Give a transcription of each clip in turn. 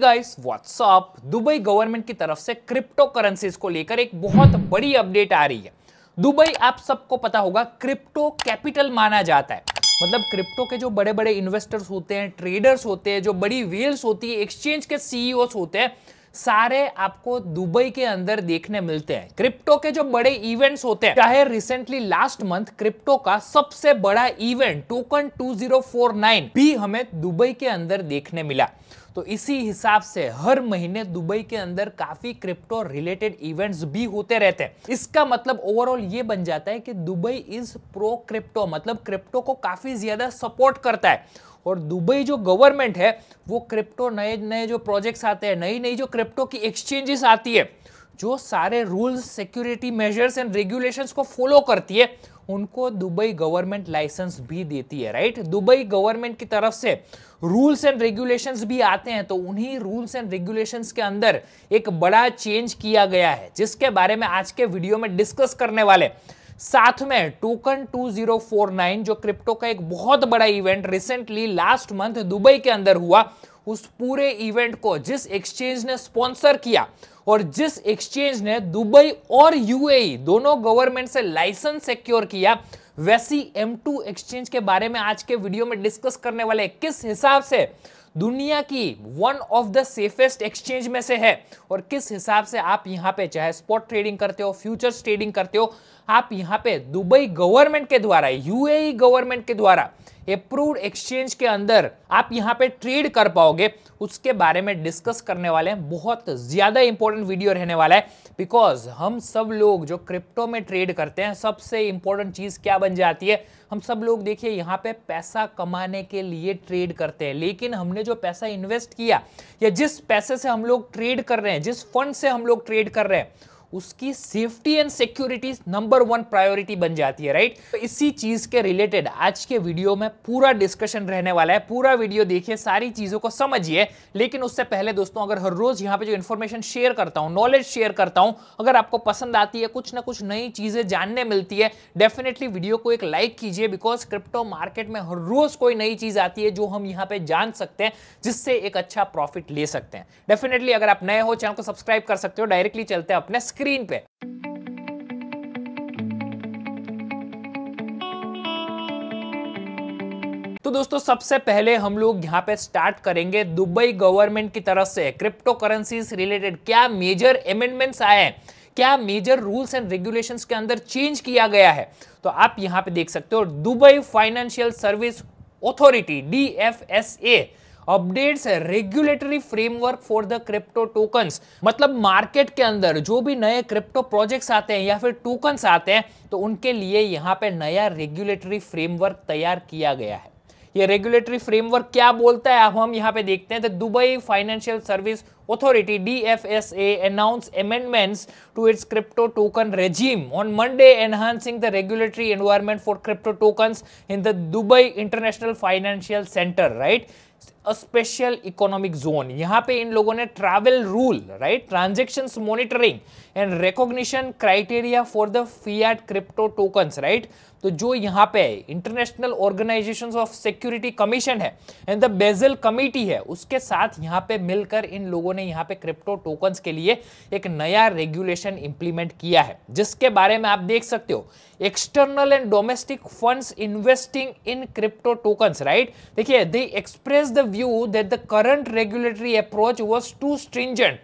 Guys what's up Dubai government की तरफ से क्रिप्टो करेंसीज को लेकर एक बहुत बड़ी अपडेट आ रही है। दुबई आप सबको पता होगा क्रिप्टो कैपिटल माना जाता है, मतलब क्रिप्टो के जो बड़े बड़े इन्वेस्टर्स होते हैं, ट्रेडर्स होते हैं, जो बड़ी व्हील्स होती है, एक्सचेंज के सीईओस होते हैं, सारे आपको दुबई के अंदर देखने मिलते हैं। क्रिप्टो के जो बड़े इवेंट्स होते हैं, चाहे रिसेंटली लास्ट मंथ क्रिप्टो का सबसे बड़ा इवेंट टोकन 2049 भी हमें दुबई के अंदर देखने मिला। तो इसी हिसाब से हर महीने दुबई के अंदर काफी क्रिप्टो रिलेटेड इवेंट्स भी होते रहते हैं। इसका मतलब ओवरऑल ये बन जाता है कि दुबई इज प्रो क्रिप्टो, मतलब क्रिप्टो को काफी ज्यादा सपोर्ट करता है। और दुबई जो गवर्नमेंट है वो क्रिप्टो नए जो प्रोजेक्ट्स आते हैं, नई जो क्रिप्टो की एक्सचेंजेस आती है, जो सारे rules, security measures and regulations को फॉलो करती है, उनको दुबई गवर्नमेंट लाइसेंस भी देती है, राइट। दुबई गवर्नमेंट की तरफ से रूल्स एंड रेगुलेशंस भी आते हैं, तो उन्हीं रूल्स एंड रेगुलेशंस के अंदर एक बड़ा चेंज किया गया है, जिसके बारे में आज के वीडियो में डिस्कस करने वाले। साथ में टोकन 2049 जो क्रिप्टो का एक बहुत बड़ा event recently last month Dubai के अंदर हुआ, उस पूरे इवेंट को जिस एक्सचेंज ने स्पॉन्सर किया और जिस एक्सचेंज ने दुबई और यूएई दोनों गवर्नमेंट से लाइसेंस सिक्योर किया, वैसी M2 एक्सचेंज के बारे में आज के वीडियो में डिस्कस करने वाले। किस हिसाब से दुनिया की one of the safest exchange में से है और किस हिसाब से आप यहाँ पे चाहे स्पॉट ट्रेडिंग करते हो, फ्यूचर्स ट्रेडिंग करते हो, आप यहाँ पे दुबई गवर्नमेंट के द्वारा, यूएई गवर्नमेंट के द्वारा अप्रूव्ड एक्सचेंज के अंदर आप यहाँ पे ट्रेड कर पाओगे, उसके बारे में डिस्कस करने वाले हैं। बहुत ज़्यादा इंपॉर्टेंट वीडियो रहने वाला है, बिकॉज हम सब लोग जो क्रिप्टो में ट्रेड करते हैं, सबसे इंपॉर्टेंट चीज़ क्या बन जाती है, हम सब लोग देखिए यहाँ पे पैसा कमाने के लिए ट्रेड करते हैं, लेकिन हमने जो पैसा इन्वेस्ट किया या जिस पैसे से हम लोग ट्रेड कर रहे हैं, जिस फंड से हम लोग ट्रेड कर रहे हैं, उसकी safety and security number one priority बन जाती है, राइट। तो इसी चीज के रिलेटेड आज के वीडियो में पूरा डिस्कशन रहने वाला है। पूरा वीडियो देखिए, सारी चीजों को समझिए। लेकिन उससे पहले दोस्तों, अगर हर रोज यहाँ पे जो इन्फॉर्मेशन शेयर करता हूँ, नॉलेज शेयर करता हूँ, अगर आपको पसंद आती है, कुछ ना कुछ नई चीजें जानने मिलती है, डेफिनेटली वीडियो को एक लाइक कीजिए, बिकॉज क्रिप्टो मार्केट में हर रोज कोई नई चीज आती है जो हम यहाँ पे जान सकते हैं, जिससे एक अच्छा प्रॉफिट ले सकते हैं। डेफिनेटली अगर आप नए हो, चैनल को सब्सक्राइब कर सकते हो। डायरेक्टली चलते हैं अपने स्क्रीन पे। तो दोस्तों, सबसे पहले हम लोग यहाँ पे स्टार्ट करेंगे दुबई गवर्नमेंट की तरफ से क्रिप्टो करेंसीज रिलेटेड क्या मेजर अमेंडमेंट्स आए हैं, क्या मेजर रूल्स एंड रेगुलेशंस के अंदर चेंज किया गया है। तो आप यहाँ पे देख सकते हो, Dubai financial service authority DFSA updates regulatory framework for the crypto tokens. मतलब मार्केट के अंदर जो भी नए क्रिप्टो प्रोजेक्ट्स आते हैं या फिर टोकन्स आते हैं, तो उनके लिए यहाँ पे नया रेगुलेटरी फ्रेमवर्क तैयार किया गया है। ये रेगुलेटरी फ्रेमवर्क क्या बोलता है, अब हम यहाँ पे देखते हैं। तो Dubai financial service Authority DFSA announced amendments to its crypto token regime on Monday, enhancing the regulatory environment for crypto tokens in the Dubai International Financial Center, right? A special economic zone. यहाँ पे इन लोगों ने travel rule, right? Transactions monitoring and recognition criteria for the fiat crypto tokens, right? तो जो यहाँ पे International Organizations of Security Commission है and the Basel Committee है, उसके साथ यहाँ पे मिलकर इन लोगों ने यहाँ पे क्रिप्टो टोकन्स के लिए एक नया रेगुलेशन इंप्लीमेंट किया है, जिसके बारे में आप देख सकते हो। External and domestic funds investing in crypto tokens, right. देखिए, they express the view that the current regulatory approach was too stringent,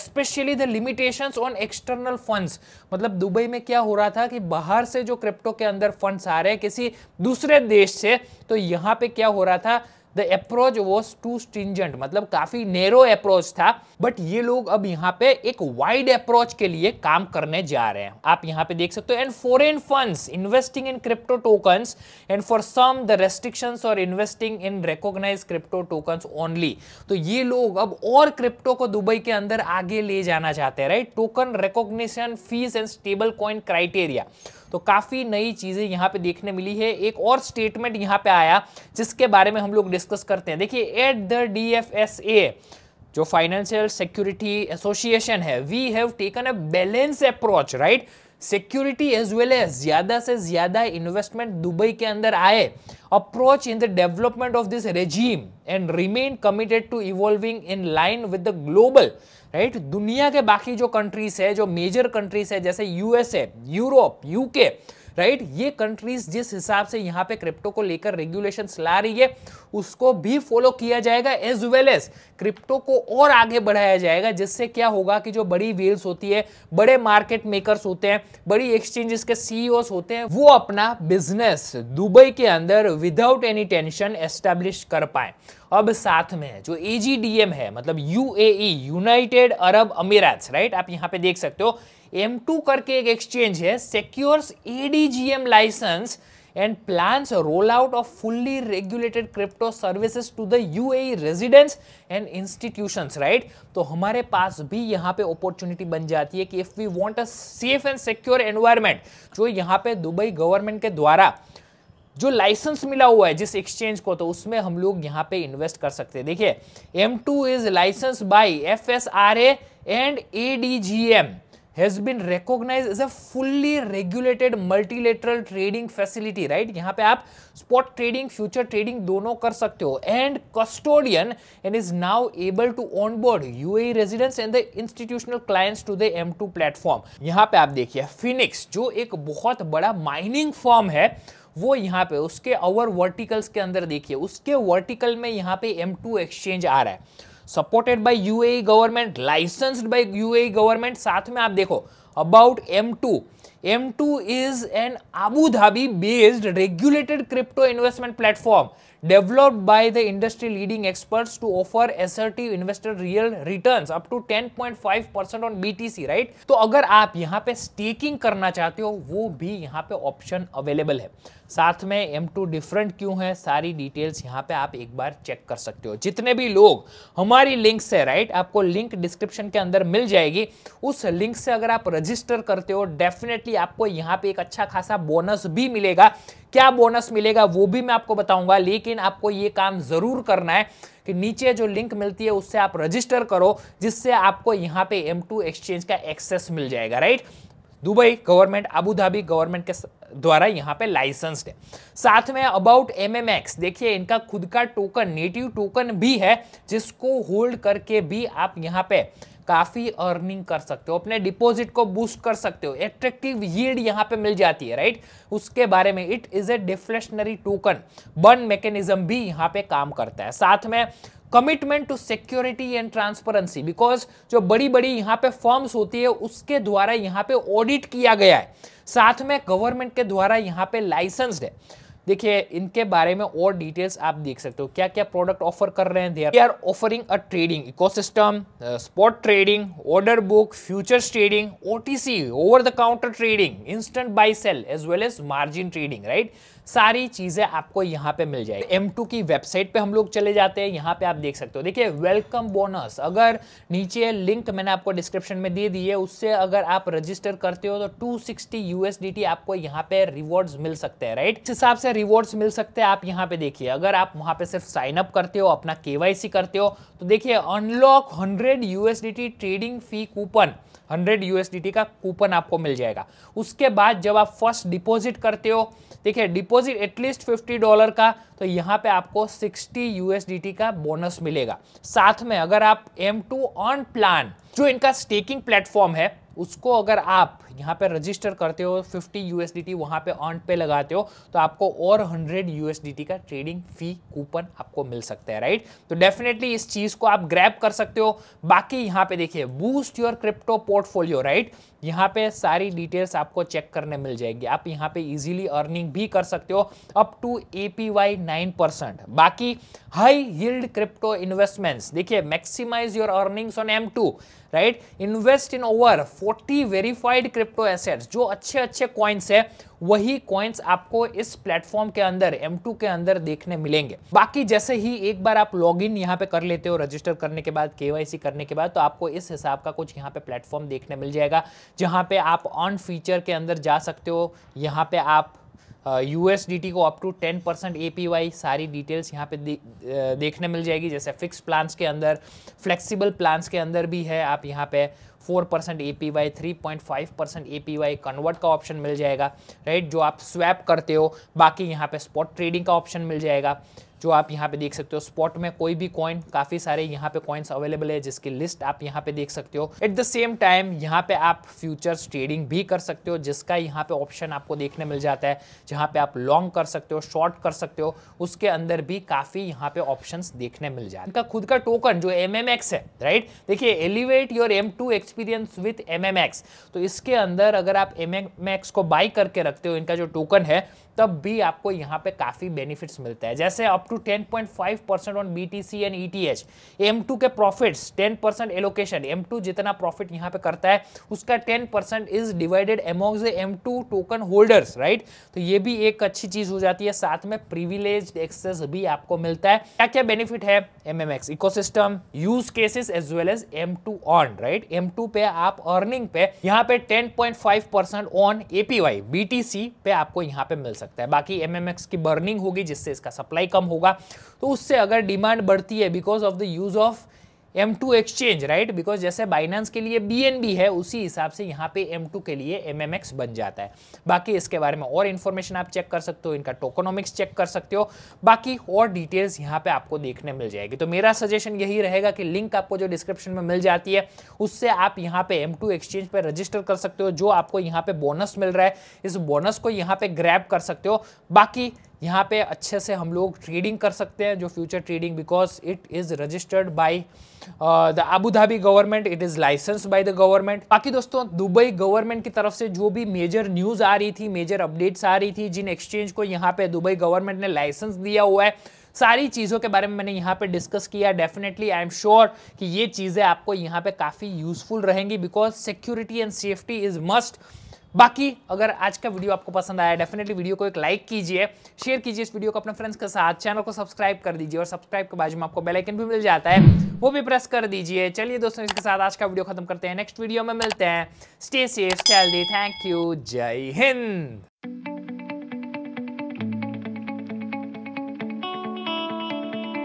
specially the limitations on external funds. मतलब दुबई में क्या हो रहा था कि बाहर से जो क्रिप्टो के अंदर फंड्स आ रहे हैं किसी दूसरे देश से, तो यहाँ पे क्या हो रहा था, the approach was too stringent, मतलब काफी नेरो अप्रोच था। बट ये लोग अब यहाँ पे एक वाइड अप्रोच के लिए काम करने जा रहे हैं, आप यहाँ पे देख सकते हो। And foreign funds investing in crypto tokens and for some the restrictions और investing in recognise crypto tokens only. तो ये लोग अब और क्रिप्टो को दुबई के अंदर आगे ले जाना चाहते हैं, right. Token recognition fees and stable coin criteria, तो काफी नई चीजें यहाँ पे देखने मिली है। एक और स्टेटमेंट यहाँ पे आया जिसके बारे में हम लोग डिस्कस करते हैं। देखिए, एट द DFSA जो फाइनेंशियल सिक्योरिटी एसोसिएशन है, we have taken a balance approach, right. Security as well as ज्यादा से ज्यादा इन्वेस्टमेंट दुबई के अंदर आए, approach in the development of this regime and remain committed to evolving in line with the global right. दुनिया के बाकी जो कंट्रीज है, जो मेजर कंट्रीज है जैसे यूएसए, यूरोप, यूके राइट, ये कंट्रीज जिस हिसाब से यहाँ पे क्रिप्टो को लेकर रेगुलेशंस ला रही है उसको भी फॉलो किया जाएगा, एज वेल एज क्रिप्टो को और आगे बढ़ाया जाएगा, जिससे क्या होगा कि जो बड़ी व्हील्स होती है, बड़े मार्केट मेकर्स होते हैं, बड़ी एक्सचेंजेस के सीईओस होते हैं, वो अपना बिजनेस दुबई के अंदर विदाउट एनी टेंशन एस्टेब्लिश कर पाए। अब साथ में जो AGDM है, मतलब UAE यूनाइटेड अरब अमीरात राइट, आप यहाँ पे देख सकते हो M2 करके एक एक्सचेंज है, secures ADGM licence and plans roll out of fully regulated crypto services to the UAE residents and institutions right. तो हमारे पास भी यहाँ पे अपॉर्चुनिटी बन जाती है कि if we want a safe and secure environment, जो यहाँ पे दुबई गवर्नमेंट के द्वारा जो लाइसेंस मिला हुआ है जिस एक्सचेंज को, तो उसमें हम लोग यहाँ पे इन्वेस्ट कर सकते हैं। देखिए M2 is license by FSRA and ADGM has been recognized as a fully regulated multilateral trading facility right। यहाँ पे आप spot trading, future trading दोनों कर सकते हो and custodian and is now able to onboard UAE residents and the institutional clients to the M2 platform। यहाँ पे आप देखिए Phoenix जो एक बहुत बड़ा mining firm है वो यहाँ पे उसके और वर्टिकल्स के अंदर देखिए, उसके वर्टिकल में यहाँ पे M2 एक्सचेंज आ रहा है, supported by UAE government, licensed by UAE government. साथ में आप देखो about M2 is an Abu Dhabi based regulated crypto investment platform developed by the industry leading experts to offer assertive investor real returns up to 10.5% on BTC right. तो अगर आप यहाँ पे staking करना चाहते हो वो भी यहाँ पे ऑप्शन अवेलेबल है। साथ में M2 डिफरेंट क्यों है, सारी डिटेल्स यहाँ पे आप एक बार चेक कर सकते हो। जितने भी लोग हमारी लिंक से राइट, आपको लिंक डिस्क्रिप्शन के अंदर मिल जाएगी, उस लिंक से अगर आप रजिस्टर करते हो डेफिनेटली आपको यहाँ पे एक अच्छा खासा बोनस भी मिलेगा। क्या बोनस मिलेगा वो भी मैं आपको बताऊंगा, लेकिन आपको ये काम जरूर करना है कि नीचे जो लिंक मिलती है उससे आप रजिस्टर करो, जिससे आपको यहाँ पे M2 एक्सचेंज का एक्सेस मिल जाएगा right. Dubai government, Abu Dhabi government के द्वारा यहाँ पे लाइसेंस्ड है। साथ में अबाउट MMX देखिए, इनका खुद का टोकन, नेटिव टोकन भी है जिसको होल्ड करके भी आप यहाँ पे काफी अर्निंग कर सकते हो, अपने डिपॉजिट को बूस्ट कर सकते हो, एट्रैक्टिव यील्ड यहाँ पे मिल जाती है राइट। उसके बारे में it is a deflationary token, burn mechanism भी यहाँ पे काम करता है। साथ में commitment to security and transparency, because जो बड़ी बड़ी यहाँ पे फर्म्स होती है उसके द्वारा यहाँ पे ऑडिट किया गया है, साथ में गवर्नमेंट के द्वारा यहाँ पे लाइसेंस्ड है। देखिए इनके बारे में और डिटेल्स आप देख सकते हो, क्या क्या प्रोडक्ट ऑफर कर रहे हैं। They are offering a trading ecosystem, spot trading, order book, futures trading, OTC over the counter trading, instant buy sell as well as margin trading right. सारी चीजें आपको यहाँ पे मिल जाएगी। M2 की वेबसाइट पे हम लोग चले जाते हैं, यहाँ पे आप देख सकते हो। देखिए वेलकम बोनस, अगर नीचे लिंक मैंने आपको डिस्क्रिप्शन में दे दी है उससे अगर आप रजिस्टर करते हो तो 260 USDT आपको यहाँ पे रिवॉर्ड्स मिल सकते हैं राइट। इस हिसाब से रिवॉर्ड्स मिल सकते हैं। आप यहाँ पे देखिए, अगर आप वहाँ पे सिर्फ साइन अप करते हो, अपना KYC करते हो तो देखिए unlock 100 USDT trading fee coupon, 100 USDT का कूपन आपको मिल जाएगा। उसके बाद जब आप फर्स्ट डिपॉजिट करते हो, देखिए डिपॉजिट एटलीस्ट $50 का, तो यहाँ पे आपको 60 USDT का बोनस मिलेगा। साथ में अगर आप M2 ऑन प्लान जो इनका स्टेकिंग प्लेटफॉर्म है उसको अगर आप यहाँ पे रजिस्टर करते हो, 50 USDT वहाँ पे ऑन पे लगाते हो तो आपको और 100 USDT का ट्रेडिंग फी कूपन आपको मिल सकता है राइट। तो डेफिनेटली इस चीज़ को आप ग्रैब कर सकते हो। बाकी यहाँ पे देखिए boost your crypto portfolio right, यहाँ पे सारी डिटेल्स आपको चेक करने मिल जाएगी। आप यहाँ पे इजीली अर्निंग भी कर सकते हो अप टू APY 9%। बाकी हाई यील्ड क्रिप्टो इन्वेस्टमेंट्स, देखिए maximise your earnings on M2 right. Invest in over 40 verified crypto assets, जो अच्छे अच्छे कॉइन्स है वही कॉइन्स आपको इस प्लेटफॉर्म के अंदर M2 के अंदर देखने मिलेंगे। बाकी जैसे ही एक बार आप लॉगिन यहाँ पे कर लेते हो, रजिस्टर करने के बाद, KYC करने के बाद, तो आपको इस हिसाब का कुछ यहाँ पे प्लेटफॉर्म देखने मिल जाएगा, जहाँ पे आप ऑन फीचर के अंदर जा सकते हो। यहाँ पे आप USDT को अप टू 10% APY, सारी डिटेल्स यहाँ पे देखने मिल जाएगी। जैसे फिक्स प्लान्स के अंदर, फ्लेक्सिबल प्लान्स के अंदर भी है। आप यहाँ पे 4% APY, 3.5% APY कन्वर्ट का ऑप्शन मिल जाएगा, राइट, जो आप स्वैप करते हो। बाकी यहाँ पे स्पॉट ट्रेडिंग का ऑप्शन मिल जाएगा, जो आप यहाँ पे देख सकते हो। स्पॉट में कोई भी कॉइन, काफ़ी सारे यहाँ पे कॉइन्स अवेलेबल है जिसकी लिस्ट आप यहाँ पे देख सकते हो। एट द सेम टाइम यहाँ पे आप फ्यूचर्स ट्रेडिंग भी कर सकते हो, जिसका यहाँ पे ऑप्शन आपको देखने मिल जाता है, जहाँ पे आप लॉन्ग कर सकते हो, शॉर्ट कर सकते हो। उसके अंदर भी काफ़ी यहाँ पे ऑप्शंस देखने मिल जाए। इनका खुद का टोकन जो MMX है, राइट, देखिए elevate your M2 experience with MMX। तो इसके अंदर अगर आप MMX को बाई करके रखते हो, इनका जो टोकन है, तब भी आपको यहाँ पे काफ़ी बेनिफिट्स मिलता है। जैसे up to 10.5% on BTC and ETH, M2 के प्रॉफिट्स 10% एलोकेशन। M2 जितना प्रॉफिट यहाँ पे करता है उसका 10% is divided amongst the M2 token holders, right. तो ये भी एक अच्छी चीज़ हो जाती है, साथ में प्रिविलेज्ड एक्सेस भी आपको मिलता है। क्या क्या बेनिफिट है? MMX ecosystem, use cases as well as M2 on, right. M2 पे आप अर्निंग पे यहाँ पे 10.5% ऑन APY BTC पे आपको यहाँ पे मिल सकता है। बाकी MMX की बर्निंग होगी जिससे इसका सप्लाई कम होगा, तो उससे अगर डिमांड बढ़ती है because of the use of M2 exchange, right, because जैसे बाइनेंस के लिए BNB है, उसी हिसाब से यहाँ पे M2 के लिए MMX बन जाता है। बाकी इसके बारे में और इन्फॉर्मेशन आप चेक कर सकते हो, इनका टोकोनॉमिक्स चेक कर सकते हो, बाकी और डिटेल्स यहाँ पे आपको देखने मिल जाएगी। तो मेरा सजेशन यही रहेगा कि लिंक आपको जो डिस्क्रिप्शन में मिल जाती है उससे आप यहाँ पे M2 एक्सचेंज पर रजिस्टर कर सकते हो। जो आपको यहाँ पे बोनस मिल रहा है, इस बोनस को यहाँ पे ग्रैब कर सकते हो। बाकी यहाँ पे अच्छे से हम लोग ट्रेडिंग कर सकते हैं, जो future trading, because it is registered by the Abu Dhabi government, it is licence by the government. बाकी दोस्तों, दुबई गवर्नमेंट की तरफ से जो भी मेजर न्यूज़ आ रही थी, मेजर अपडेट्स आ रही थी, जिन एक्सचेंज को यहाँ पे दुबई गवर्नमेंट ने लाइसेंस दिया हुआ है, सारी चीज़ों के बारे में मैंने यहाँ पे डिस्कस किया। डेफिनेटली आई एम श्योर कि ये चीज़ें आपको यहाँ पे काफ़ी यूजफुल रहेंगी, because security and safety is must. बाकी अगर आज का वीडियो आपको पसंद आया, डेफिनेटली वीडियो को एक लाइक कीजिए, शेयर कीजिए इस वीडियो को अपने फ्रेंड्स के साथ, चैनल को सब्सक्राइब कर दीजिए, और सब्सक्राइब के बाजू में आपको बेल आइकन भी मिल जाता है, वो भी प्रेस कर दीजिए। चलिए दोस्तों, इसके साथ आज का वीडियो खत्म करते हैं, नेक्स्ट वीडियो में मिलते हैं। Stay safe, stay healthy, thank you, जय हिंद।